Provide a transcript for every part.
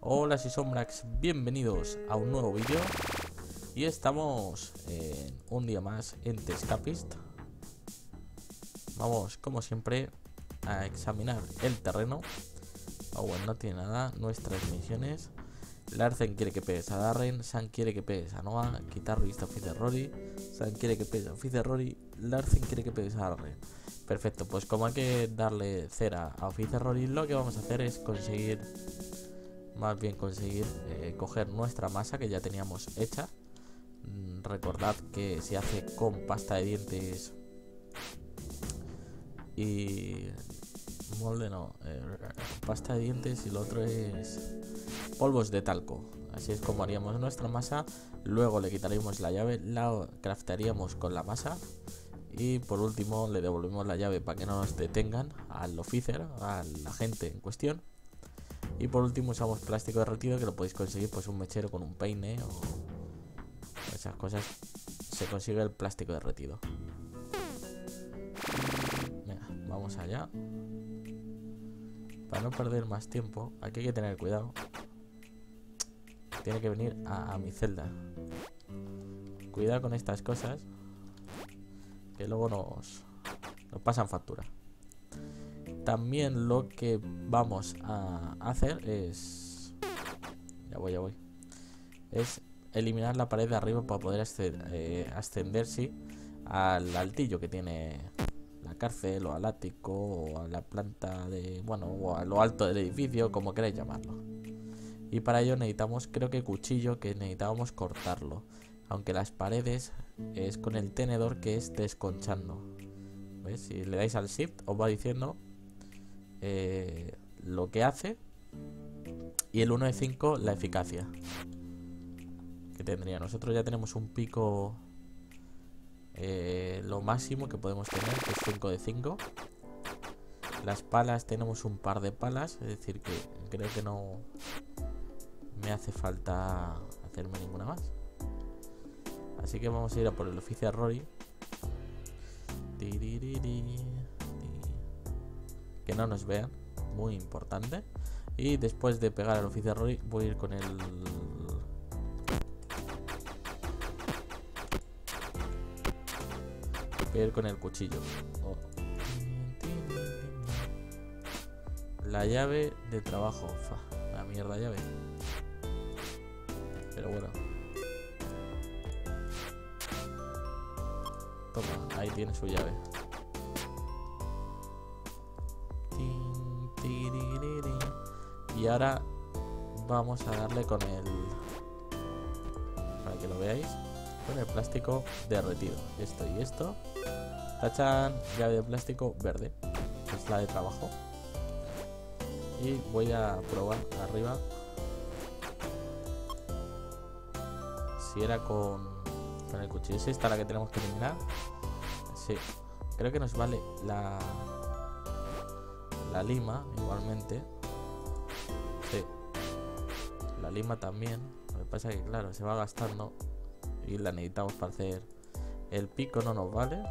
Hola, soy Sombrax, bienvenidos a un nuevo vídeo. Y estamos un día más en The Escapist. Vamos, como siempre, a examinar el terreno. Oh, bueno, no tiene nada. Nuestras misiones: Larsen quiere que pegues a Darren, San quiere que pegues a Noah, quitar revista a Fitzrory, San quiere que pegues a Fitzrory, Larsen quiere que pegues a Darren. Perfecto, pues como hay que darle cera a Fitzrory, lo que vamos a hacer es conseguir, más bien conseguir coger nuestra masa que ya teníamos hecha. Recordad que se hace con pasta de dientes y molde, no, pasta de dientes, y lo otro es polvos de talco. Así es como haríamos nuestra masa. Luego le quitaríamos la llave, la craftaríamos con la masa y por último le devolvemos la llave para que no nos detengan al officer, a la gente en cuestión. Y por último usamos plástico derretido, que lo podéis conseguir pues un mechero con un peine o esas cosas. Se consigue el plástico derretido. Venga, vamos allá. Para no perder más tiempo, aquí hay que tener cuidado. Tiene que venir a mi celda. Cuidado con estas cosas, que luego nos pasan factura. También lo que vamos a hacer es... Ya voy. Es eliminar la pared de arriba para poder ascender, sí, al altillo que tiene la cárcel, o al ático, o a la planta de... Bueno, o a lo alto del edificio, como queráis llamarlo. Y para ello necesitamos, creo que cuchillo, que necesitábamos cortarlo. Aunque las paredes es con el tenedor, que es desconchando. ¿Ves? Si le dais al shift os va diciendo lo que hace. Y el 1 de 5 la eficacia que tendría. Nosotros ya tenemos un pico, lo máximo que podemos tener, que es 5 de 5. Las palas, tenemos un par de palas. Es decir que creo que no me hace falta hacerme ninguna más. Así que vamos a ir a por el oficial Rory. Que no nos vean, muy importante. Y después de pegar al oficial Rory, voy a ir con el... Voy a ir con el cuchillo. Oh. La llave de trabajo. La mierda llave. Pero bueno. Toma, ahí tiene su llave. Y ahora vamos a darle con el... Para que lo veáis. Con el plástico derretido. Esto y esto. Tachan, llave de plástico verde. Es la de trabajo. Y voy a probar arriba. Era con el cuchillo. ¿Es esta la que tenemos que eliminar? Sí, creo que nos vale la lima igualmente. Sí, la lima también. Lo que pasa es que claro, se va gastando y la necesitamos para hacer el pico. No nos vale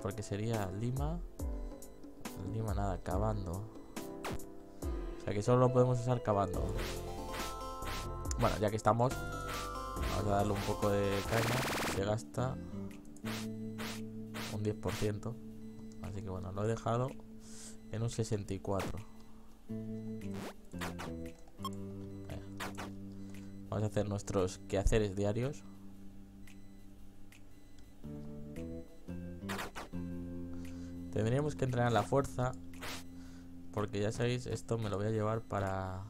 porque sería lima nada, cavando. O sea que solo lo podemos usar cavando. Bueno, ya que estamos, vamos a darle un poco de caña. Se gasta un 10%. Así que bueno, lo he dejado en un 64. Vamos a hacer nuestros quehaceres diarios. Tendríamos que entrenar la fuerza, porque ya sabéis, esto me lo voy a llevar para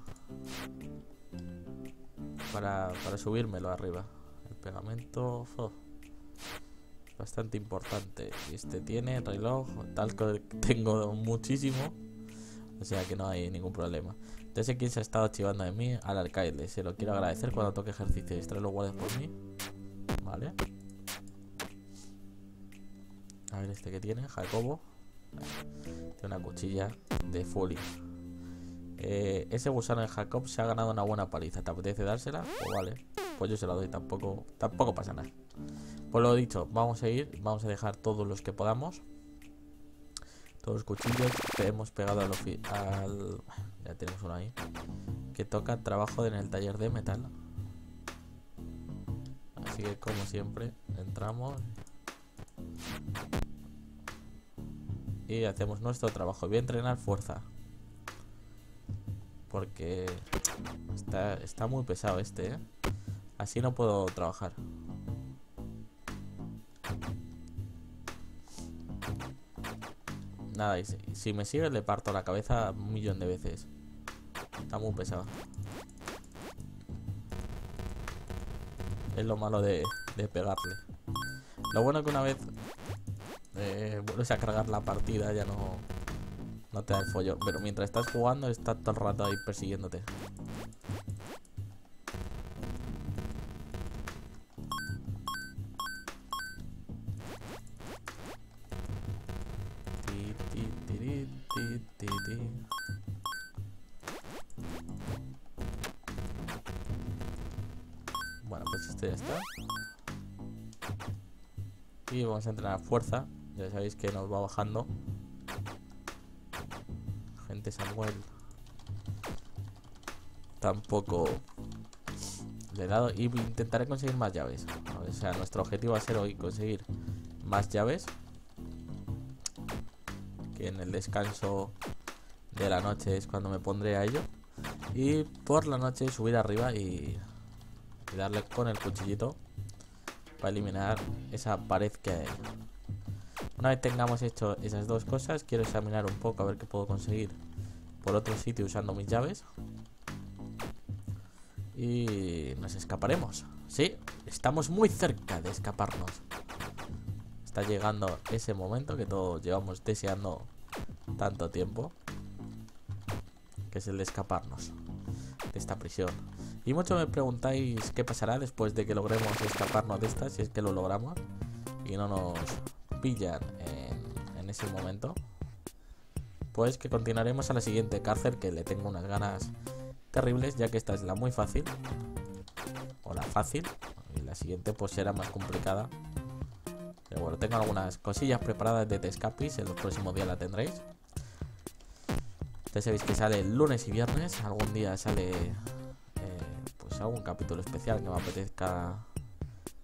subírmelo arriba. El pegamento, bastante importante. Y este tiene reloj, talco tengo muchísimo, o sea que no hay ningún problema. Ya sé quién se ha estado chivando de mí, al alcaide. Se lo quiero agradecer cuando toque ejercicio. Distrae los guardias por mí. Vale. A ver este que tiene, Jacobo. Tiene una cuchilla de folia. Ese gusano de Jacob se ha ganado una buena paliza. ¿Te apetece dársela? Pues vale, pues yo se la doy, tampoco pasa nada. Pues lo dicho, vamos a dejar todos los que podamos. Todos los cuchillos que hemos pegado al... Ya tenemos uno ahí. Que toca trabajo en el taller de metal. Así que como siempre, entramos y hacemos nuestro trabajo. Voy a entrenar fuerza, porque está muy pesado este, ¿eh? Así no puedo trabajar. Nada, y si me sigue le parto la cabeza un millón de veces. Está muy pesado. Es lo malo de pegarle. Lo bueno que una vez vuelves a cargar la partida, ya no te da el follón. Pero mientras estás jugando está todo el rato ahí persiguiéndote. Bueno, pues este ya está. Y vamos a entrenar fuerza. Ya sabéis que nos va bajando. Gente, Samuel tampoco le he dado. Y intentaré conseguir más llaves. O sea, nuestro objetivo va a ser hoy conseguir más llaves. Que en el descanso de la noche es cuando me pondré a ello. Y por la noche subir arriba y darle con el cuchillito para eliminar esa pared que hay. Una vez tengamos hecho esas dos cosas, quiero examinar un poco a ver qué puedo conseguir por otro sitio usando mis llaves. Y nos escaparemos. Sí, estamos muy cerca de escaparnos. Está llegando ese momento que todos llevamos deseando tanto tiempo, que es el de escaparnos de esta prisión. Y muchos me preguntáis qué pasará después de que logremos escaparnos de esta, si es que lo logramos y no nos pillan en ese momento. Pues que continuaremos a la siguiente cárcel, que le tengo unas ganas terribles, ya que esta es la muy fácil, o la fácil, y la siguiente pues será más complicada. Pero bueno, tengo algunas cosillas preparadas de The Escapist, en los próximos días la tendréis. Ya sabéis que sale lunes y viernes, algún día sale... algún capítulo especial que me apetezca.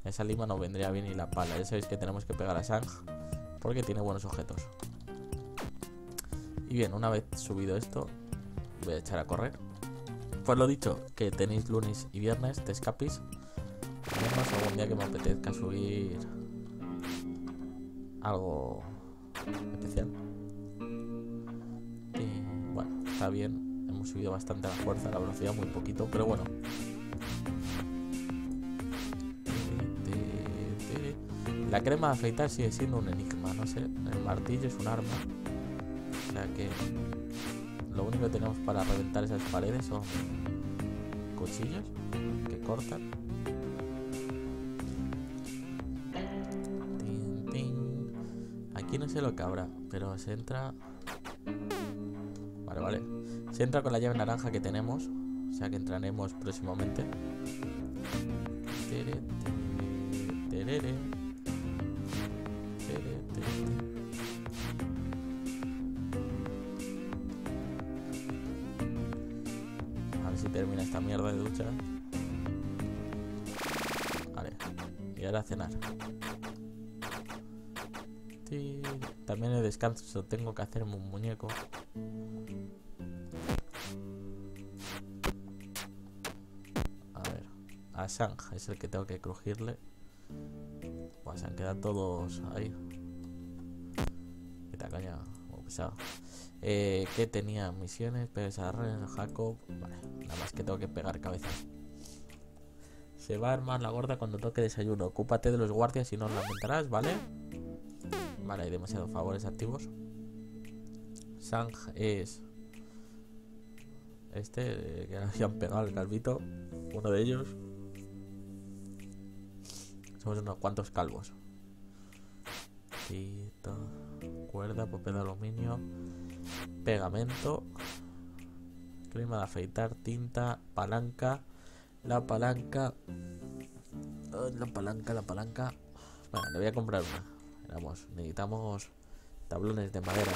Esa lima no vendría bien y la pala. Ya sabéis que tenemos que pegar a Shang porque tiene buenos objetos. Y bien, una vez subido esto, voy a echar a correr. Pues lo dicho, que tenéis lunes y viernes The Escapist. Además, algún día que me apetezca subir algo especial. Y bueno, está bien. Hemos subido bastante la fuerza, la velocidad muy poquito, pero bueno. La crema de afeitar sigue siendo un enigma, no sé, el martillo es un arma. O sea que lo único que tenemos para reventar esas paredes son cuchillos que cortan. Tin, tin. Aquí no sé lo que habrá, pero se entra... Vale. Se entra con la llave naranja que tenemos, o sea que entraremos próximamente. Tere, tere, tere. A ver si termina esta mierda de ducha. Vale, y ahora a cenar. Sí. También el descanso, tengo que hacerme un muñeco. A ver, a Shang es el que tengo que crujirle. Pues se han quedado todos ahí. Qué tacaña, muy pesado. Que tenía misiones, pesar, Jacob. Vale, nada más que tengo que pegar cabeza. Se va a armar la gorda cuando toque desayuno. Ocúpate de los guardias y no os lamentarás, ¿vale? Vale, hay demasiados favores activos. Shang es... Este, que habían pegado al calvito. Uno de ellos. Somos unos cuantos calvos. Quito, cuerda, papel de aluminio, pegamento, crema de afeitar, tinta, palanca. La palanca. Bueno, le voy a comprar una. Necesitamos tablones de madera.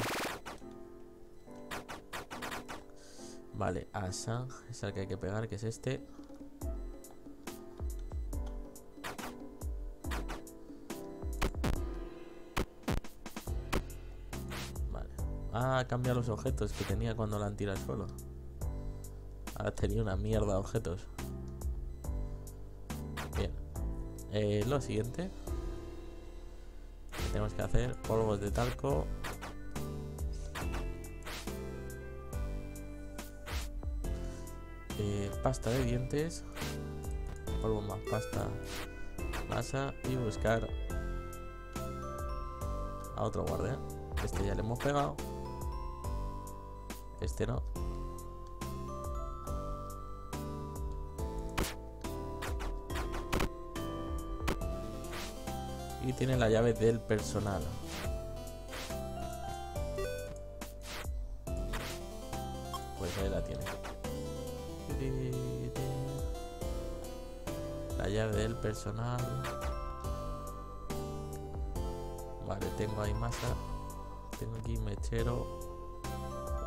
Vale, Assange es el que hay que pegar, que es este. Vale. Ah, cambia los objetos que tenía cuando la han tirado al suelo. Ahora tenía una mierda de objetos. Bien. Lo siguiente que tenemos que hacer, polvos de talco. Pasta de dientes, polvo más pasta, masa, y buscar a otro guardia. Este ya le hemos pegado, este no. Y tiene la llave del personal. Pues ahí la tiene. La llave del personal. Vale, tengo ahí masa. Tengo aquí mechero.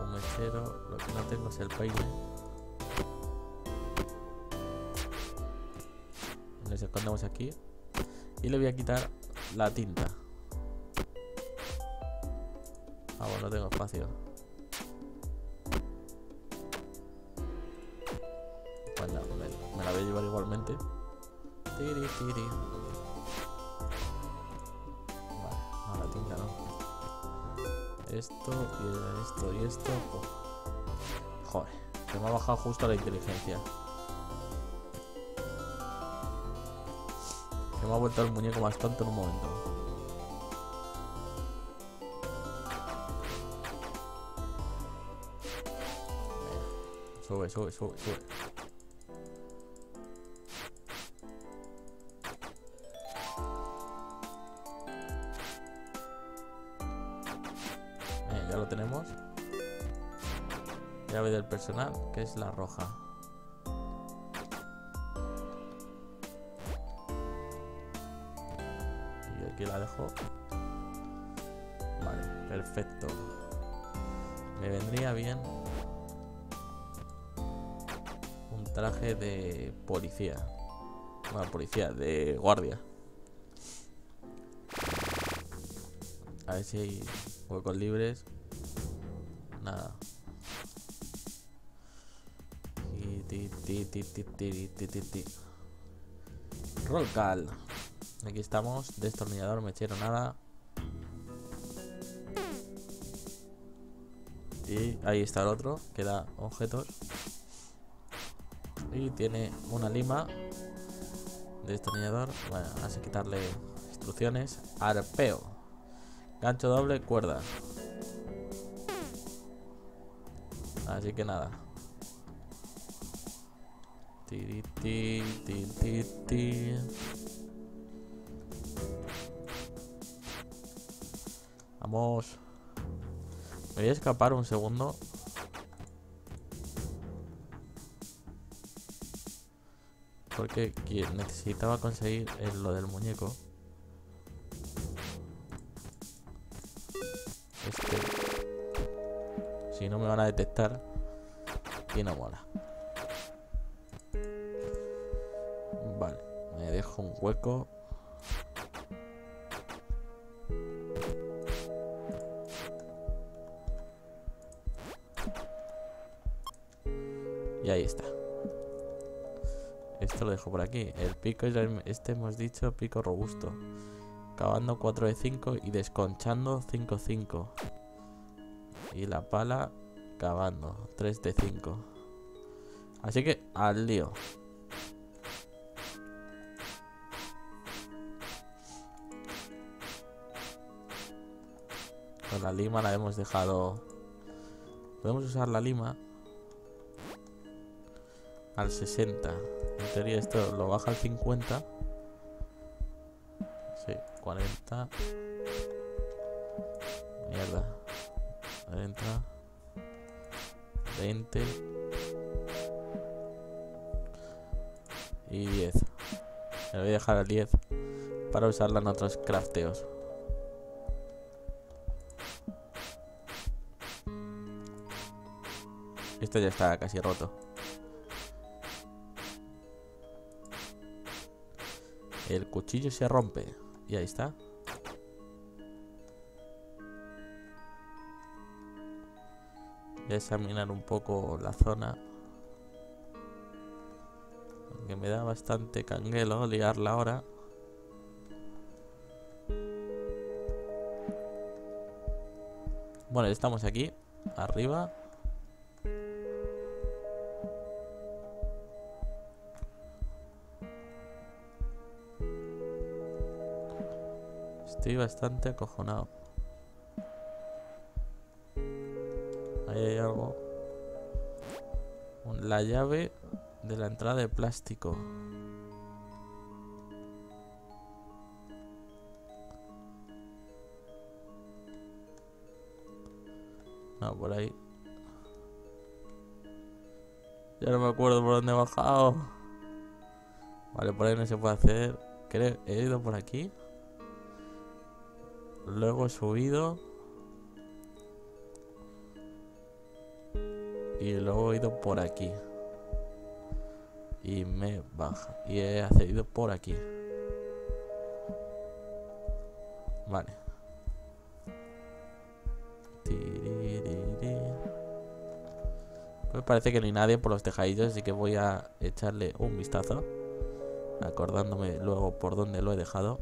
Un mechero. Lo que no tengo es el peine. Nos escondemos aquí. Y le voy a quitar la tinta. Ah, bueno, no tengo espacio. Me la voy a llevar igualmente. Tiri, tiri. Vale, no, la tinta no. Esto y esto y esto. Joder, que me ha bajado justo la inteligencia. Que me ha vuelto el muñeco más tonto en un momento. Venga, sube, sube, sube, sube. Ya lo tenemos. Llave del personal, que es la roja. Y aquí la dejo. Vale, perfecto. Me vendría bien un traje de policía. Bueno, policía, de guardia. A ver si hay huecos libres. Nada. Rollcal. Aquí estamos. Destornillador, mechero, nada. Y ahí está el otro, que da objetos. Y tiene una lima. Destornillador. Bueno, así quitarle instrucciones. Arpeo. Gancho doble, cuerda. Así que nada. Tiri, tiri, tiri, tiri. Vamos. Me voy a escapar un segundo. Porque necesitaba conseguir lo del muñeco. Si no me van a detectar. Y no mola. Vale, me dejo un hueco. Y ahí está. Esto lo dejo por aquí. El pico es este, hemos dicho, pico robusto. Cavando 4 de 5 y desconchando 5-5. Y la pala cavando 3 de 5. Así que al lío. Con la lima la hemos dejado. Podemos usar la lima al 60. En teoría esto lo baja al 50. Sí, 40. Mierda. 40, 20 y 10. Me voy a dejar al 10 para usarla en otros crafteos. esto ya está casi roto. El cuchillo se rompe. Y ahí está. Voy a examinar un poco la zona, que me da bastante canguelo liarla ahora. Bueno, estamos aquí, arriba. Estoy bastante acojonado. Ahí hay algo. La llave de la entrada de plástico. No, por ahí. Ya no me acuerdo por dónde he bajado. Vale, por ahí no se puede hacer. Creo que he ido por aquí. Luego he subido. Y luego he ido por aquí. Y me baja. Y he accedido por aquí. Vale. Pues parece que no hay nadie por los tejadillos, así que voy a echarle un vistazo, acordándome luego por dónde lo he dejado.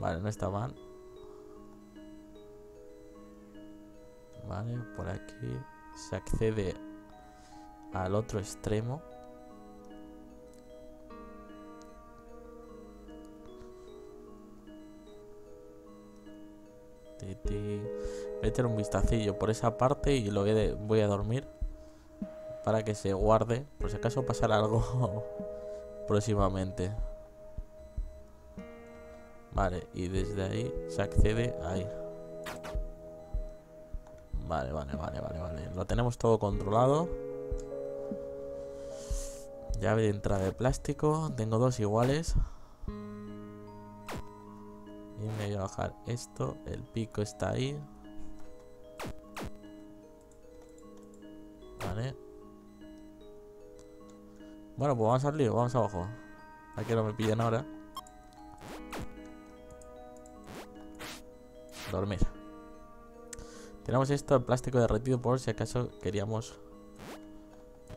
Vale, no está mal. Vale, por aquí se accede al otro extremo. Voy a echar un vistacillo por esa parte y lo voy a dormir para que se guarde por si acaso pasará algo próximamente. Vale, y desde ahí se accede ahí. Vale. Lo tenemos todo controlado. Llave de entrada de plástico. Tengo dos iguales. Y me voy a bajar esto. El pico está ahí. Vale. Bueno, pues vamos al lío. Vamos abajo. A que no me pillen ahora. Dormir. Tenemos esto, el plástico derretido, por si acaso queríamos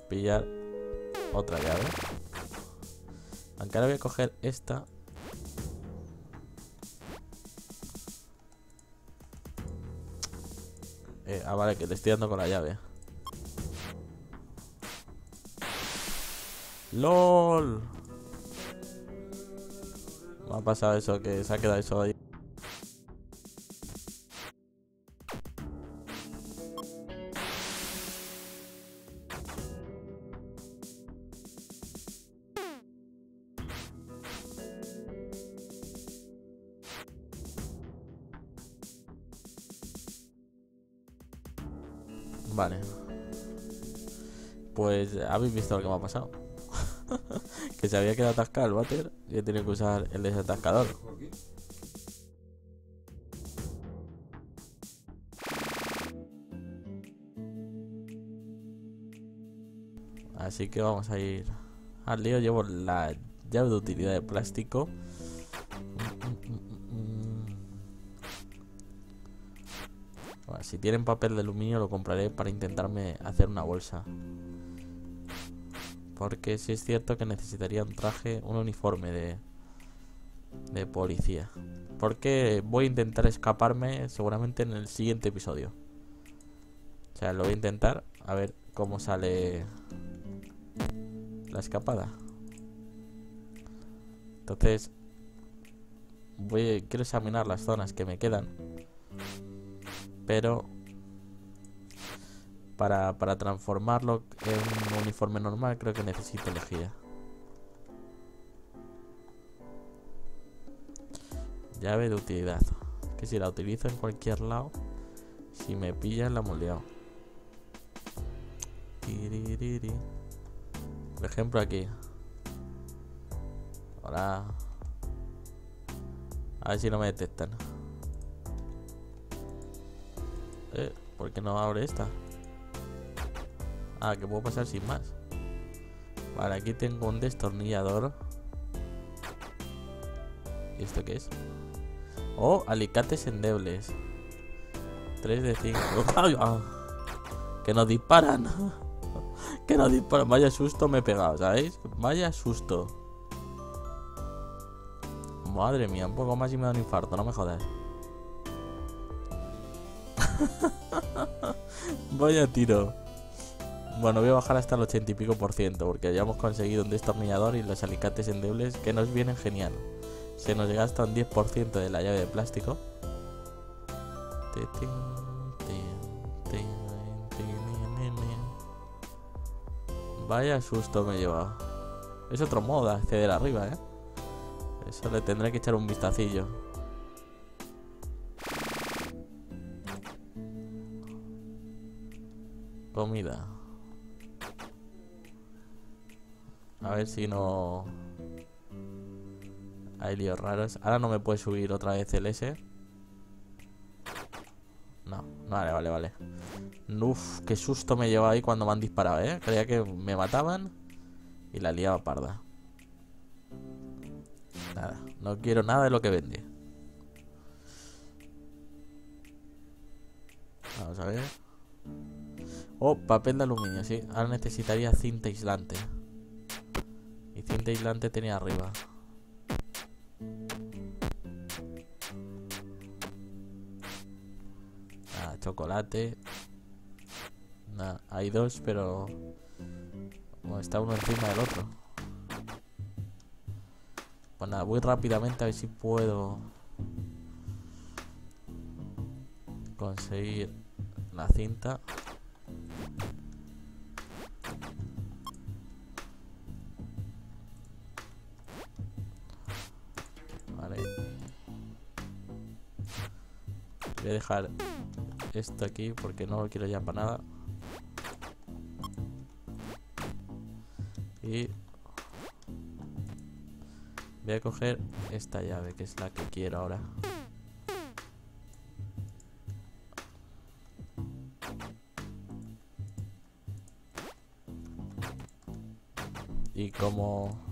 pillar otra llave. Aunque ahora voy a coger esta. Vale, que te estoy dando con la llave. ¡LOL! Me ha pasado eso, que se ha quedado eso ahí. Vale. Pues habéis visto lo que me ha pasado. Que se había quedado atascado el váter y he tenido que usar el desatascador. Así que vamos a ir al lío. Llevo la llave de utilidad de plástico. Si tienen papel de aluminio lo compraré para intentarme hacer una bolsa. Porque sí es cierto que necesitaría un traje, un uniforme de policía. Porque voy a intentar escaparme seguramente en el siguiente episodio. O sea, lo voy a intentar a ver cómo sale la escapada. Entonces, quiero examinar las zonas que me quedan. Pero para transformarlo en un uniforme normal creo que necesito lejía. Llave de utilidad. Que si la utilizo en cualquier lado, si me pillan la hemos liado. Por ejemplo aquí. Hola. A ver si no me detectan. ¿Por qué no abre esta? Ah, que puedo pasar sin más. Vale, aquí tengo un destornillador. ¿Y esto qué es? Oh, alicates endebles. 3 de 5. Que nos disparan. Que nos disparan. Vaya susto me he pegado, ¿sabéis? Vaya susto. Madre mía, un poco más y me da un infarto, no me jodas. Vaya tiro. Bueno, voy a bajar hasta el 80 y pico %, porque ya hemos conseguido un destornillador y los alicates endebles, que nos vienen genial. Se nos gasta un 10% de la llave de plástico. Vaya susto me he llevado. Es otro modo de acceder arriba, ¿eh? Eso le tendré que echar un vistacillo. Comida. A ver si no... Hay líos raros. Ahora no me puede subir otra vez el S. No, vale, vale, vale. Uf, qué susto me llevaba ahí cuando me han disparado, ¿eh? Creía que me mataban y la liaba parda. Nada, no quiero nada de lo que vendí. Vamos a ver. Oh, papel de aluminio, sí. Ahora necesitaría cinta aislante. Y cinta aislante tenía arriba. Chocolate. Nah, hay dos, pero bueno, está uno encima del otro. Pues nada, voy rápidamente a ver si puedo conseguir la cinta. Vale. Voy a dejar esto aquí porque no lo quiero ya para nada. Y voy a coger esta llave, que es la que quiero ahora. Y como...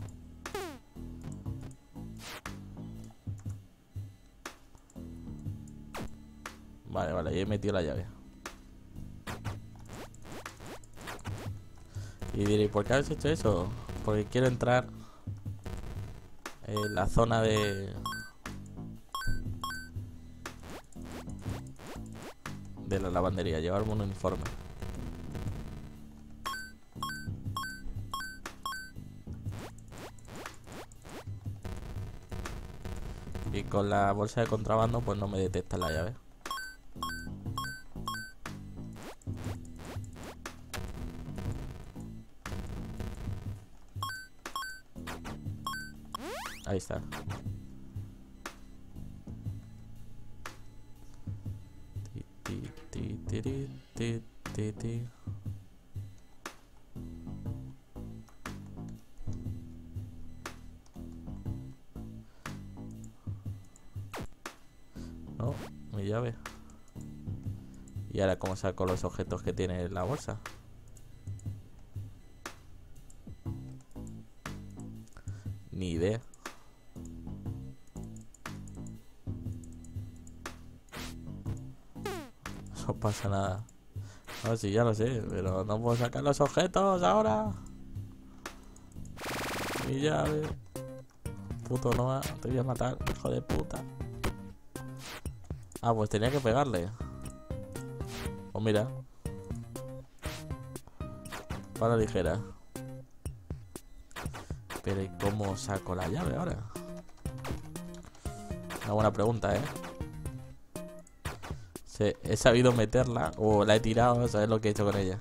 Vale, vale, ya he metido la llave. Y diréis, ¿por qué habéis hecho eso? Porque quiero entrar en la zona de la lavandería, llevarme un uniforme. Y con la bolsa de contrabando pues no me detecta la llave. Ahí está. No, mi llave. Y ahora, ¿cómo saco los objetos que tiene la bolsa? Ni idea. No pasa nada. No, sí, ya lo sé, pero no puedo sacar los objetos ahora. Mi llave. Puto Noah, te voy a matar, hijo de puta. Ah, pues tenía que pegarle. Pues mira. Para ligera. Pero ¿y cómo saco la llave ahora? Una buena pregunta, ¿eh? He sabido meterla o la he tirado, ¿sabes lo que he hecho con ella?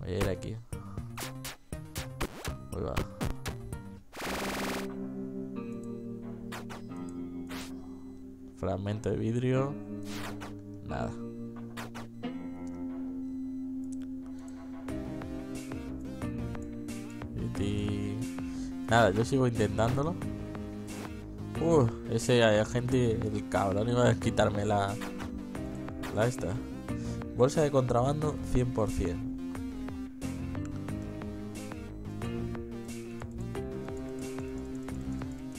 Voy a ir aquí. Ahí va. Fragmento de vidrio. Nada. Nada, yo sigo intentándolo. Ese agente, el cabrón, iba a desquitarme la esta. Bolsa de contrabando 100%.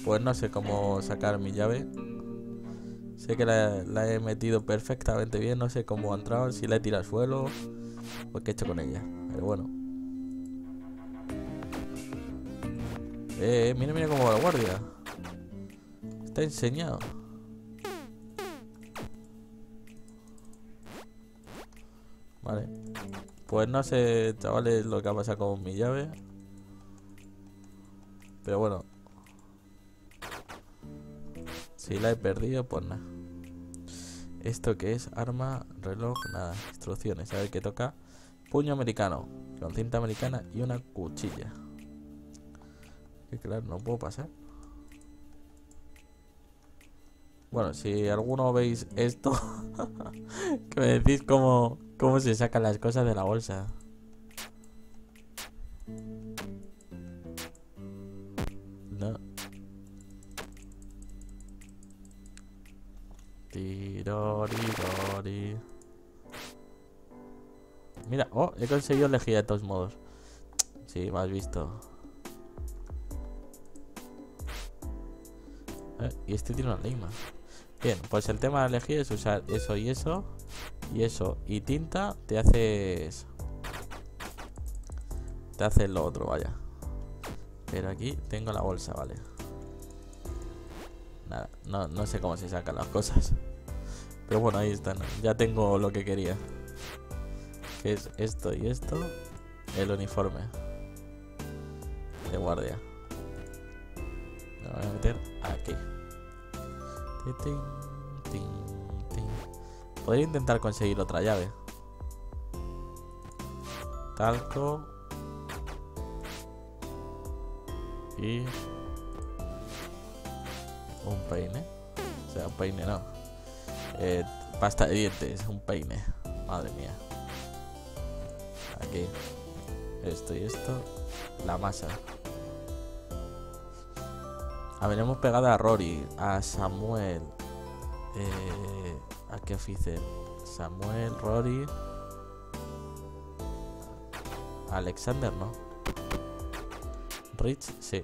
Pues no sé cómo sacar mi llave. Sé que la he metido perfectamente bien. No sé cómo ha entrado, si la he tirado al suelo o qué he hecho con ella. Pero bueno. Mira, mira cómo va la guardia. Está enseñado. Vale. Pues no sé, chavales, lo que ha pasado con mi llave. Pero bueno. Si la he perdido, pues nada. ¿Esto qué es? Arma, reloj, nada. Instrucciones, a ver qué toca. Puño americano, con cinta americana y una cuchilla. Que claro, no puedo pasar. Bueno, si alguno veis esto, que me decís cómo se sacan las cosas de la bolsa. No. Mira, oh, he conseguido elegir de todos modos. Sí, me has visto. Y este tiene una lima. Bien, pues el tema de elegir es usar eso y eso. Y eso y tinta. Te haces. Te haces lo otro, vaya. Pero aquí tengo la bolsa, vale. Nada, no sé cómo se sacan las cosas. Pero bueno, ahí están. Ya tengo lo que quería. Que es esto y esto. El uniforme de guardia. Lo voy a meter aquí. Podría intentar conseguir otra llave. Talco. Y... un peine, o sea, un peine no, pasta de dientes, un peine, madre mía. Aquí, esto y esto, la masa. A ver, hemos pegado a Rory, a Samuel, ¿a qué oficial? Samuel, Rory, Alexander, ¿no? Rich, sí.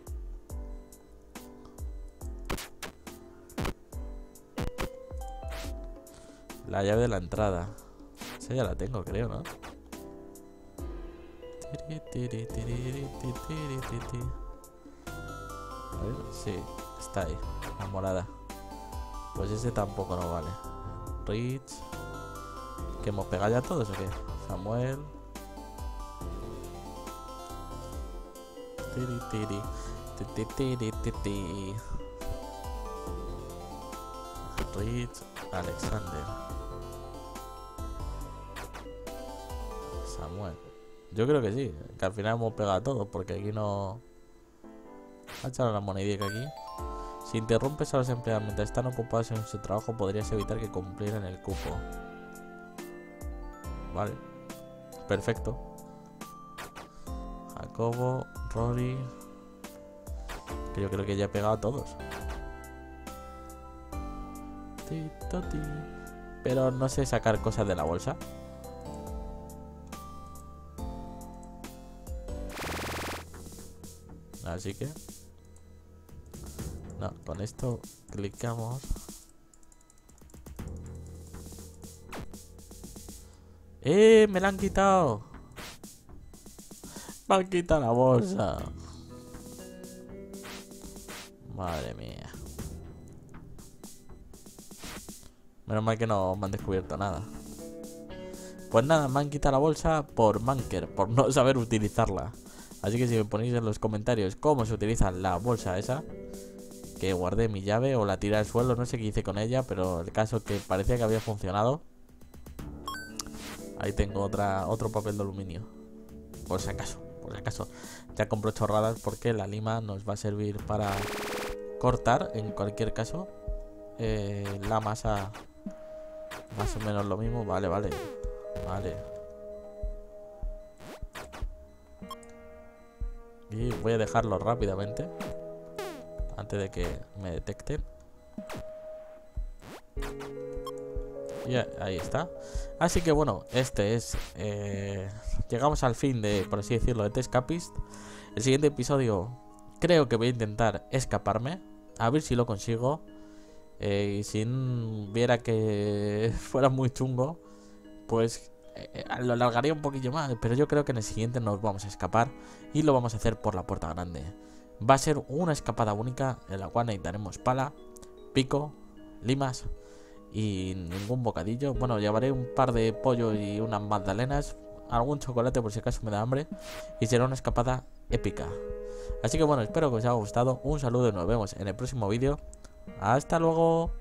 La llave de la entrada. Esa ya la tengo, creo, ¿no? A ver, sí, está ahí, la morada. Pues ese tampoco nos vale. Rich. ¿Que hemos pegado ya todos o qué? Samuel. Rich. Alexander. Samuel. Yo creo que sí, que al final hemos pegado a todos, porque aquí no... Ha echado la monedica aquí. Si interrumpes a los empleados mientras están ocupados en su trabajo, podrías evitar que cumplieran el cupo. Vale. Perfecto. Jacobo, Rory... Que yo creo que ya he pegado a todos. Pero no sé sacar cosas de la bolsa. Así que no, con esto clicamos. Me la han quitado. Me han quitado la bolsa. Madre mía. Menos mal que no me han descubierto nada. Pues nada, me han quitado la bolsa por manker, por no saber utilizarla. Así que si me ponéis en los comentarios cómo se utiliza la bolsa esa, que guardé mi llave o la tiré al suelo, no sé qué hice con ella, pero el caso que parecía que había funcionado. Ahí tengo otro papel de aluminio. Por si acaso, por si acaso. Ya compro chorradas porque la lima nos va a servir para cortar en cualquier caso. la masa más o menos lo mismo. Vale, vale, vale. Y voy a dejarlo rápidamente antes de que me detecte. Y ahí está. Así que bueno, este es llegamos al fin de, por así decirlo, de The Escapist. El siguiente episodio creo que voy a intentar escaparme, a ver si lo consigo. Y si viera que fuera muy chungo, pues lo alargaría un poquillo más. Pero yo creo que en el siguiente nos vamos a escapar y lo vamos a hacer por la puerta grande. Va a ser una escapada única en la cual necesitaremos pala, pico, limas y ningún bocadillo. Bueno, llevaré un par de pollo y unas magdalenas, algún chocolate por si acaso me da hambre, y será una escapada épica. Así que bueno, espero que os haya gustado. Un saludo y nos vemos en el próximo vídeo. ¡Hasta luego!